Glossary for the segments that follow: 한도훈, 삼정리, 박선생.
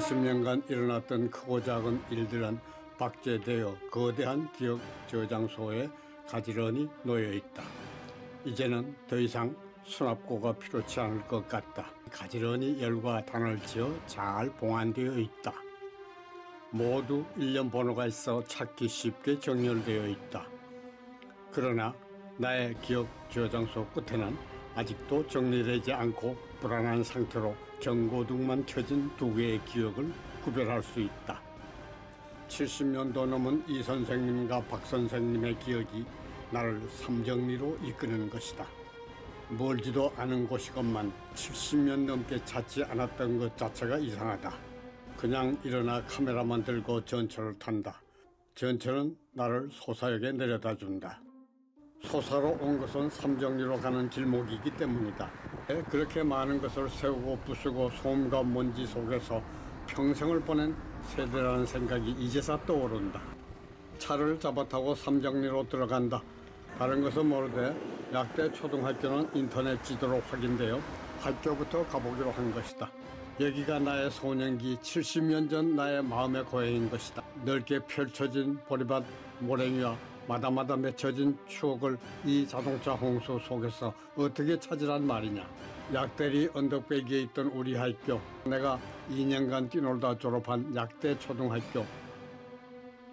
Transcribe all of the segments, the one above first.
80년간 일어났던 크고 작은 일들은 박제되어 거대한 기억 저장소에 가지런히 놓여있다. 이제는 더 이상 수납고가 필요치 않을 것 같다. 가지런히 열과 단을 지어 잘 봉안되어 있다. 모두 일련 번호가 있어 찾기 쉽게 정렬되어 있다. 그러나 나의 기억 저장소 끝에는 아직도 정리되지 않고 불안한 상태로 경고등만 켜진 두 개의 기억을 구별할 수 있다. 70년도 넘은 이 선생님과 박 선생님의 기억이 나를 삼정리로 이끄는 것이다. 멀지도 않은 곳이건만 70년 넘게 찾지 않았던 것 자체가 이상하다. 그냥 일어나 카메라만 들고 전철을 탄다. 전철은 나를 소사역에 내려다준다. 소사로 온 것은 삼정리로 가는 길목이기 때문이다. 그렇게 많은 것을 세우고 부수고 소음과 먼지 속에서 평생을 보낸 세대라는 생각이 이제서 떠오른다. 차를 잡아타고 삼정리로 들어간다. 다른 것은 모르되 약대 초등학교는 인터넷 지도로 확인되어 학교부터 가보기로 한 것이다. 여기가 나의 소년기, 70년 전 나의 마음의 고향인 것이다. 넓게 펼쳐진 보리밭 모랭이와 마다마다 맺혀진 추억을 이 자동차 홍수 속에서 어떻게 찾으란 말이냐. 약대리 언덕배기에 있던 우리 학교, 내가 2년간 뛰놀다 졸업한 약대 초등학교.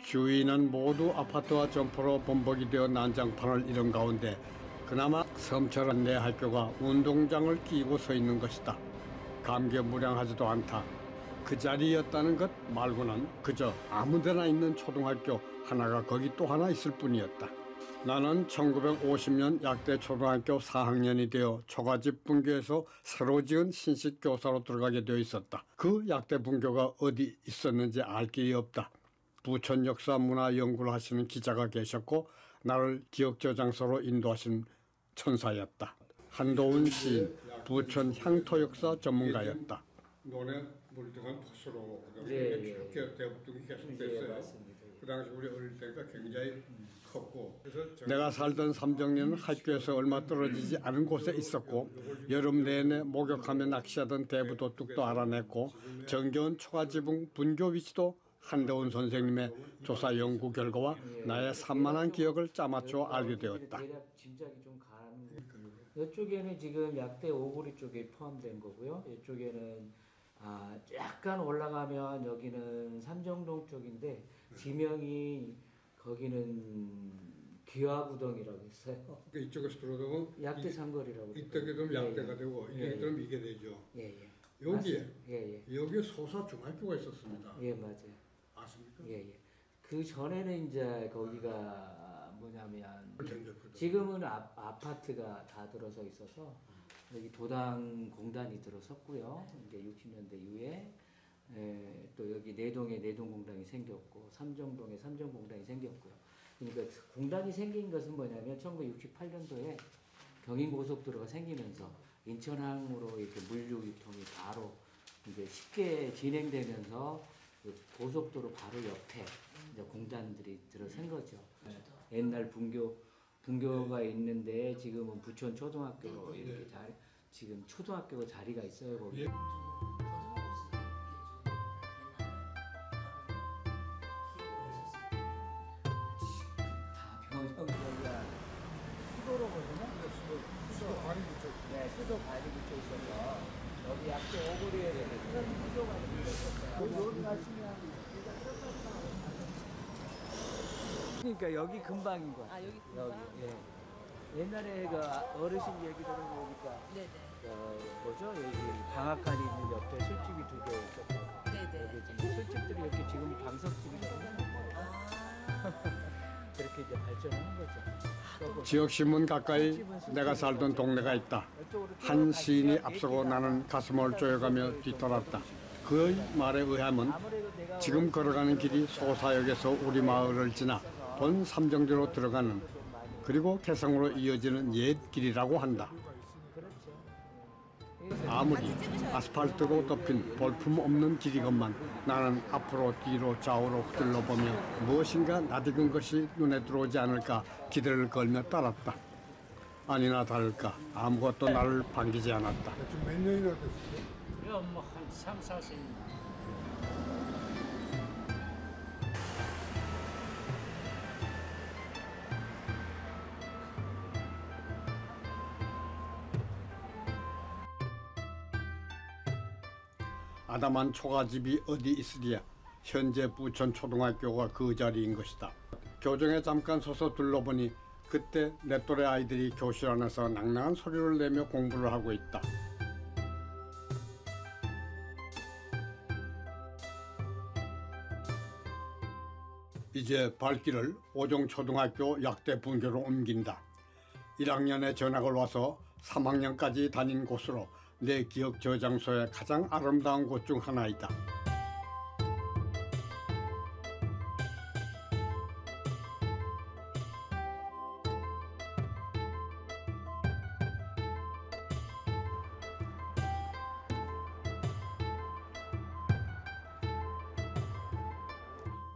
주위는 모두 아파트와 점포로 범벅이 되어 난장판을 잃은 가운데 그나마 섬철한 내 학교가 운동장을 끼고 서 있는 것이다. 감개무량하지도 않다. 그 자리였다는 것 말고는 그저 아무데나 있는 초등학교 하나가 거기 또 하나 있을 뿐이었다. 나는 1950년 약대 초등학교 4학년이 되어 초가집 분교에서 새로 지은 신식 교사로 들어가게 되어 있었다. 그 약대 분교가 어디 있었는지 알 길이 없다. 부천 역사 문화 연구를 하시는 기자가 계셨고 나를 기억 저장소로 인도하신 천사였다. 한도훈 시인, 부천 향토 역사 전문가였다. 논에 물들어간 포스로 대부분이 계속 됐어요. 그 당시 우리 어릴 때가 굉장히 컸고. 내가 살던 삼정리는 학교에서 얼마 떨어지지 않은 곳에 있었고 여름 내내 목욕하며 낚시하던 대부 도둑도 알아냈고 정겨운 초가지붕 분교 위치도 한도훈 선생님의 조사 연구 결과와 나의 산만한 기억을 짜맞춰 알게 되었다. 이쪽에는 지금 약대 오구리 쪽에 포함된 거고요. 이쪽에는 약간 올라가면 여기는 삼정동 쪽인데 지명이 거기는 기와구동이라고 했어요. 그러니까 이쪽에서 들어오면 약대 삼거리라고. 이쪽에도 약대가 되고 이게 그럼 이게 되죠. 예예. 여기에 여기 소사 중학교가 있었습니다. 예 맞아요. 아십니까? 예예. 그 전에는 이제 거기가 뭐냐면 지금은 아파트가 다 들어서 있어서 여기 도당 공단이 들어섰고요. 이제 60년대 이후에 또 여기 내동에 내동공단이 생겼고 삼정동에 삼정공단이 생겼고요. 그러니까 공단이 생긴 것은 뭐냐면 1968년도에 경인고속도로가 생기면서 인천항으로 이렇게 물류 유통이 바로 이제 쉽게 진행되면서 고속도로 바로 옆에 이제 공단들이 들어선 거죠. 옛날 분교가 있는데 지금은 부천 초등학교로 이렇게 잘 지금 초등학교가 자리가 있어요 거기. 예. 다 병영이야. 수도로 보시면 수도 발이 붙여. 네, 수도 발이 붙여 있어서. 여기 약대 오거리에 그런 구조가 있었어요. 그러니까 여기 근방인 거야. 아 여기 근방? 여기, 예. 옛날에 그 어르신 얘기 들어보니까 네네. 뭐죠? 여기 방앗간이 있는 옆에 술집이 두 개 있었고 네네. 여기 술집들이 이렇게 지금 방석집이거든요. 아 그렇게 이제 발전하는 거죠. 지역신문 가까이 내가 살던 동네가 있다. 한 시인이 앞서고 나는 가슴을 조여가며 뒤따랐다. 그의 말에 의하면 지금 걸어가는 길이 소사역에서 우리 마을을 지나 본 삼정리로 들어가는 그리고 개성으로 이어지는 옛 길이라고 한다. 아무리 아스팔트로 덮인 볼품없는 길이건만 나는 앞으로 뒤로 좌우로 휘둘러보며 무엇인가 낯익은 것이 눈에 들어오지 않을까 기대를 걸며 따랐다. 아니나 다를까 아무것도 나를 반기지 않았다. 지금 몇 년이나 됐어요? 뭐 한 3, 4세. 아담한 초가집이 어디 있으랴. 현재 부천초등학교가 그 자리인 것이다. 교정에 잠깐 서서 둘러보니 그때 내 또래 아이들이 교실 안에서 낭낭한 소리를 내며 공부를 하고 있다. 이제 발길을 오정초등학교 약대 분교로 옮긴다. 1학년에 전학을 와서 3학년까지 다닌 곳으로 내 기억 저장소의 가장 아름다운 곳 중 하나이다.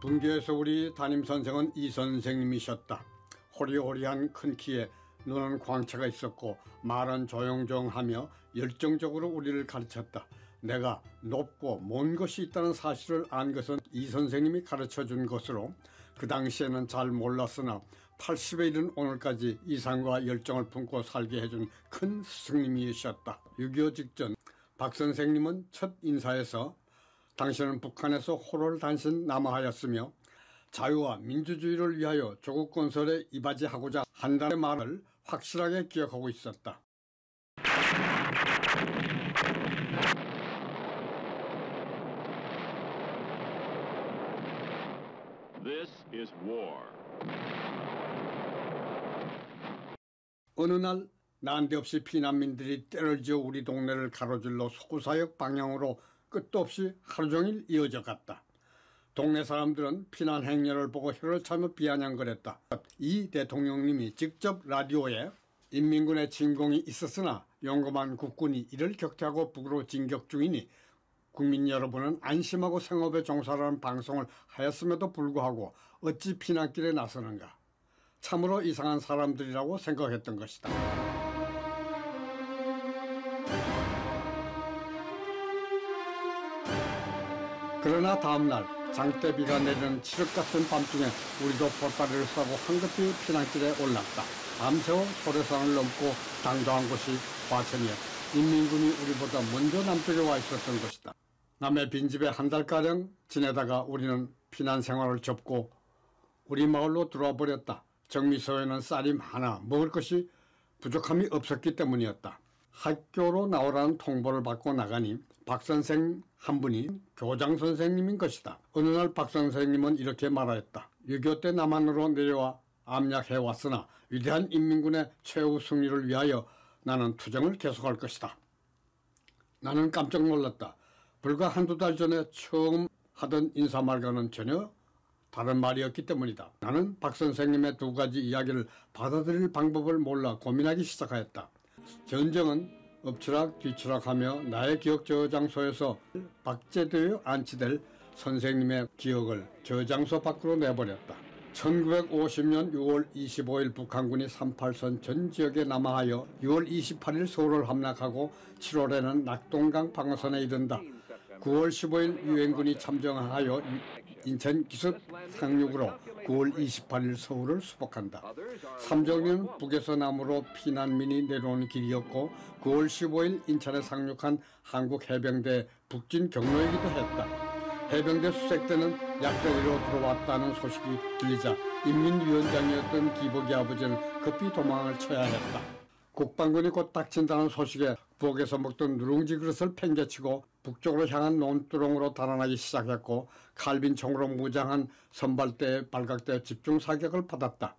분교에서 우리 담임선생은 이 선생님이셨다. 호리호리한 큰 키에 눈은 광채가 있었고 말은 조용조용하며 열정적으로 우리를 가르쳤다. 내가 높고 먼 것이 있다는 사실을 안 것은 이 선생님이 가르쳐준 것으로, 그 당시에는 잘 몰랐으나 80에 이른 오늘까지 이상과 열정을 품고 살게 해준 큰 스승님이셨다. 6.25 직전 박 선생님은 첫 인사에서 당신은 북한에서 호를 단신 남하하였으며 자유와 민주주의를 위하여 조국 건설에 이바지하고자 한다는 말을 확실하게 기억하고 있었다. This is war. 어느 날 난데없이 피난민들이 때를 지어 우리 동네를 가로질러 소구사역 방향으로 끝도 없이 하루 종일 이어져 갔다. 동네 사람들은 피난 행렬을 보고 혀를 차며 비아냥거렸다. 이 대통령님이 직접 라디오에 인민군의 진공이 있었으나 용감한 국군이 이를 격퇴하고 북으로 진격 중이니 국민 여러분은 안심하고 생업에 종사하는 방송을 하였음에도 불구하고 어찌 피난길에 나서는가. 참으로 이상한 사람들이라고 생각했던 것이다. 그러나 다음날 장대비가 내리는 칠흑같은 밤중에 우리도 보따리를 싸고 황급히 피난길에 올랐다. 밤새워 소래산을 넘고 당도한 곳이 과천이었다. 인민군이 우리보다 먼저 남쪽에 와 있었던 것이다. 남의 빈집에 한 달가량 지내다가 우리는 피난 생활을 접고 우리 마을로 들어와 버렸다. 정미소에는 쌀이 많아 먹을 것이 부족함이 없었기 때문이었다. 학교로 나오라는 통보를 받고 나가니 박선생 한 분이 교장 선생님인 것이다. 어느 날 박선생님은 이렇게 말하였다. 6.25 때 남한으로 내려와 암약해왔으나 위대한 인민군의 최후 승리를 위하여 나는 투쟁을 계속할 것이다. 나는 깜짝 놀랐다. 불과 한두 달 전에 처음 하던 인사말과는 전혀 다른 말이었기 때문이다. 나는 박선생님의 두 가지 이야기를 받아들일 방법을 몰라 고민하기 시작하였다. 전쟁은 엎치락 뒤치락하며 나의 기억 저장소에서 박제되어 안치될 선생님의 기억을 저장소 밖으로 내버렸다. 1950년 6월 25일 북한군이 38선 전 지역에 남하하여 6월 28일 서울을 함락하고 7월에는 낙동강 방어선에 이른다. 9월 15일 유엔군이 참전하여 인천 기슭 상륙으로 9월 28일 서울을 수복한다. 삼정리는 북에서 남으로 피난민이 내려오는 길이었고 9월 15일 인천에 상륙한 한국해병대 북진 경로이기도 했다. 해병대 수색대는 약대로 들어왔다는 소식이 들리자 인민위원장이었던 기복이 아버지는 급히 도망을 쳐야 했다. 국방군이 곧 닥친다는 소식에 부엌에서 먹던 누룽지 그릇을 팽개치고 북쪽으로 향한 논두렁으로 달아나기 시작했고 칼빈총으로 무장한 선발대의 발각대 집중사격을 받았다.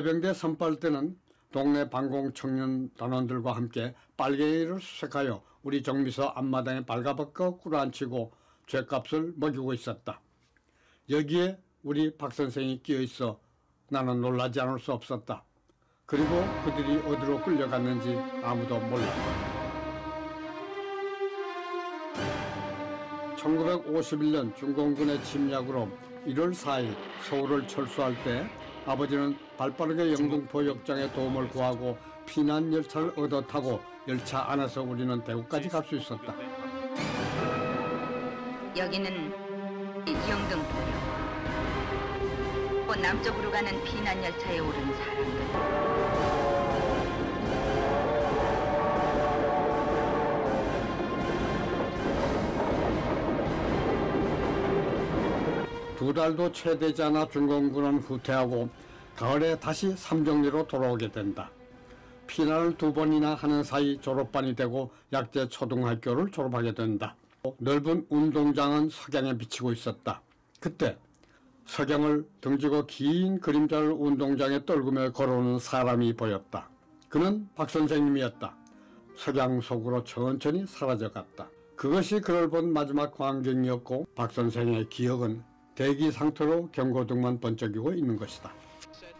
해병대 선발대는 동네 방공 청년 단원들과 함께 빨갱이를 수색하여 우리 정미소 앞마당에 발가벗겨 꿇어앉히고 죗값을 먹이고 있었다. 여기에 우리 박선생이 끼어있어 나는 놀라지 않을 수 없었다. 그리고 그들이 어디로 끌려갔는지 아무도 몰랐다. 1951년 중공군의 침략으로 1월 4일 서울을 철수할 때 아버지는 발빠르게 영등포 역장의 도움을 구하고 피난 열차를 얻어 타고 열차 안에서 우리는 대구까지 갈 수 있었다. 여기는 영등포역. 곧 남쪽으로 가는 피난 열차에 오른 사람들. 두 달도 채 되지 않아 중공군은 후퇴하고 가을에 다시 삼정리로 돌아오게 된다. 피난을 두 번이나 하는 사이 졸업반이 되고 약재 초등학교를 졸업하게 된다. 넓은 운동장은 석양에 비치고 있었다. 그때 석양을 등지고 긴 그림자를 운동장에 떨구며 걸어오는 사람이 보였다. 그는 박 선생님이었다. 석양 속으로 천천히 사라져갔다. 그것이 그를 본 마지막 광경이었고 박 선생의 기억은 대기 상태로 경고등만 번쩍이고 있는 것이다.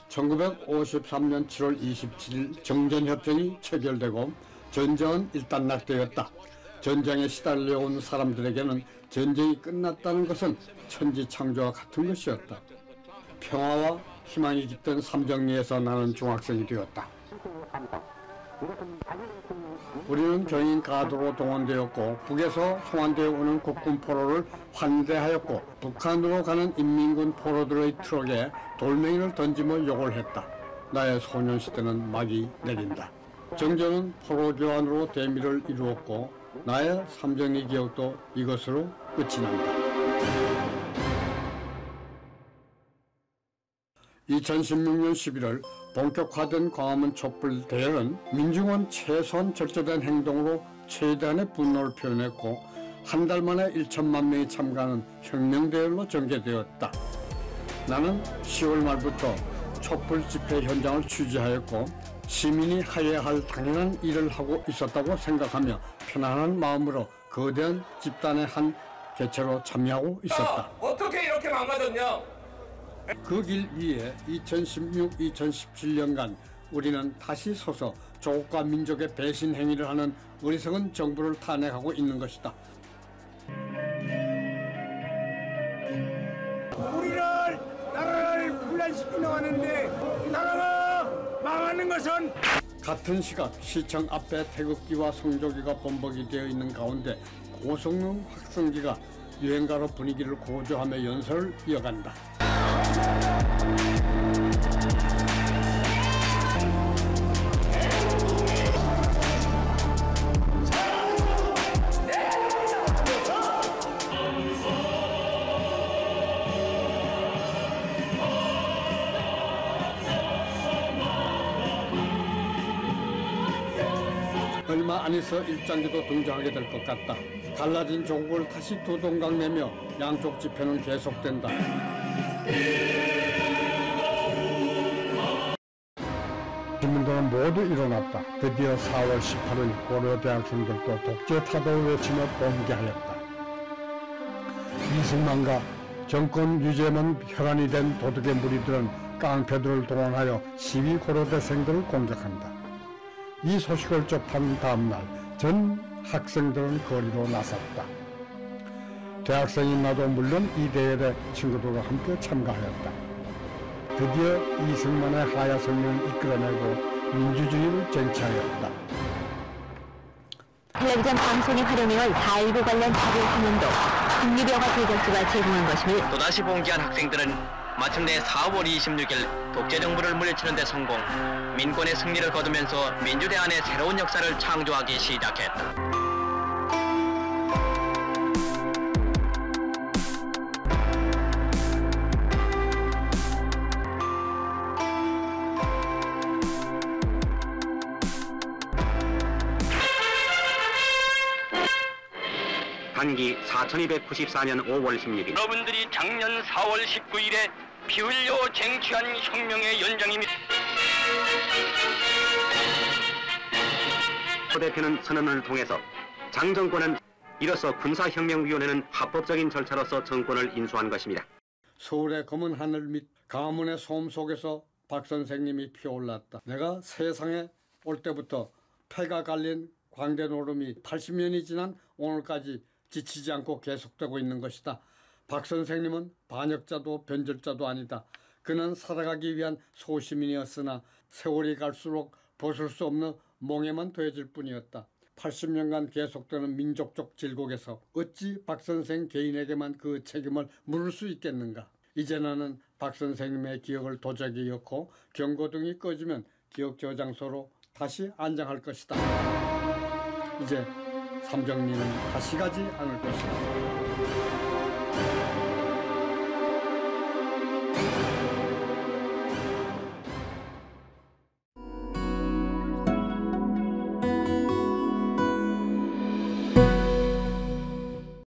1953년 7월 27일 정전협정이 체결되고 전쟁은 일단락되었다. 전쟁에 시달려온 사람들에게는 전쟁이 끝났다는 것은 천지창조와 같은 것이었다. 평화와 희망이 깃든 삼정리에서 나는 중학생이 되었다. 우리는 경인 가도로 동원되었고 북에서 송환되어 오는 국군 포로를 환대하였고 북한으로 가는 인민군 포로들의 트럭에 돌멩이를 던지며 욕을 했다. 나의 소년시대는 막이 내린다. 정전은 포로 교환으로 대미를 이루었고 나의 삼정리 기억도 이것으로 끝이 난다. 2016년 11월 본격화된 광화문 촛불 대열은 민중은 최소한 절제된 행동으로 최대한의 분노를 표현했고 한 달 만에 1천만 명이 참가하는 혁명대열로 전개되었다. 나는 10월 말부터 촛불 집회 현장을 취재하였고 시민이 해야 할 당연한 일을 하고 있었다고 생각하며 편안한 마음으로 거대한 집단의 한 개체로 참여하고 있었다. 어떻게 이렇게 망가졌냐? 그 길 위에 2016-2017년간 우리는 다시 서서 조국과 민족의 배신 행위를 하는 어리석은 정부를 탄핵하고 있는 것이다. 우리를 나라를 분란시키려 하는데 나라가 망하는 것은. 같은 시각 시청 앞에 태극기와 성조기가 범벅이 되어 있는 가운데 고성능 확성기가 유행가로 분위기를 고조하며 연설을 이어간다. 얼마 안 있어 일장기도 등장하게 될 것 같다. 갈라진 조국을 다시 두 동강 내며 양쪽 집회는 계속된다. 시민들은 모두 일어났다. 드디어 4월 18일 고려 대학생들도 독재 타도를 외치며 봉기하였다. 이승만과 정권 유지에만 혈안이 된 도둑의 무리들은 깡패들을 동원하여 시위 고려대생들을 공격한다. 이 소식을 접한 다음날 전 학생들은 거리로 나섰다. 대학생인 나도 물론 이 대열에 친구들과 함께 참가하였다. 드디어 이승만의 하야성명을 이끌어내고 민주주의를 쟁취하였다. 텔레비전 방송이 활용해온 4.19 관련 자료 화면도 국립영화 대전수가 제공한 것입니다. 또다시 봉기한 학생들은 마침내 4월 26일 독재정부를 물리치는 데 성공, 민권의 승리를 거두면서 민주대안의 새로운 역사를 창조하기 시작했다. 단기 4294년 5월 16일 여러분들이 작년 4월 19일에 피 흘려 쟁취한 혁명의 연장입니다. 조 대표는 선언을 통해서 장 정권은 이로써 군사혁명위원회는 합법적인 절차로서 정권을 인수한 것입니다. 서울의 검은 하늘 밑 가문의 소음 속에서 박 선생님이 피어올랐다. 내가 세상에 올 때부터 폐가 갈린 광대 노름이 80년이 지난 오늘까지 지치지 않고 계속되고 있는 것이다. 박 선생님은 반역자도 변절자도 아니다. 그는 살아가기 위한 소시민이었으나 세월이 갈수록 벗을 수 없는 몽에만 더해질 뿐이었다. 80년간 계속되는 민족적 질곡에서 어찌 박 선생 개인에게만 그 책임을 물을 수 있겠는가. 이제 나는 박 선생님의 기억을 도자기에 엮고 경고등이 꺼지면 기억 저장소로 다시 안장할 것이다. 이제 삼정리는 다시 가지 않을 것이다.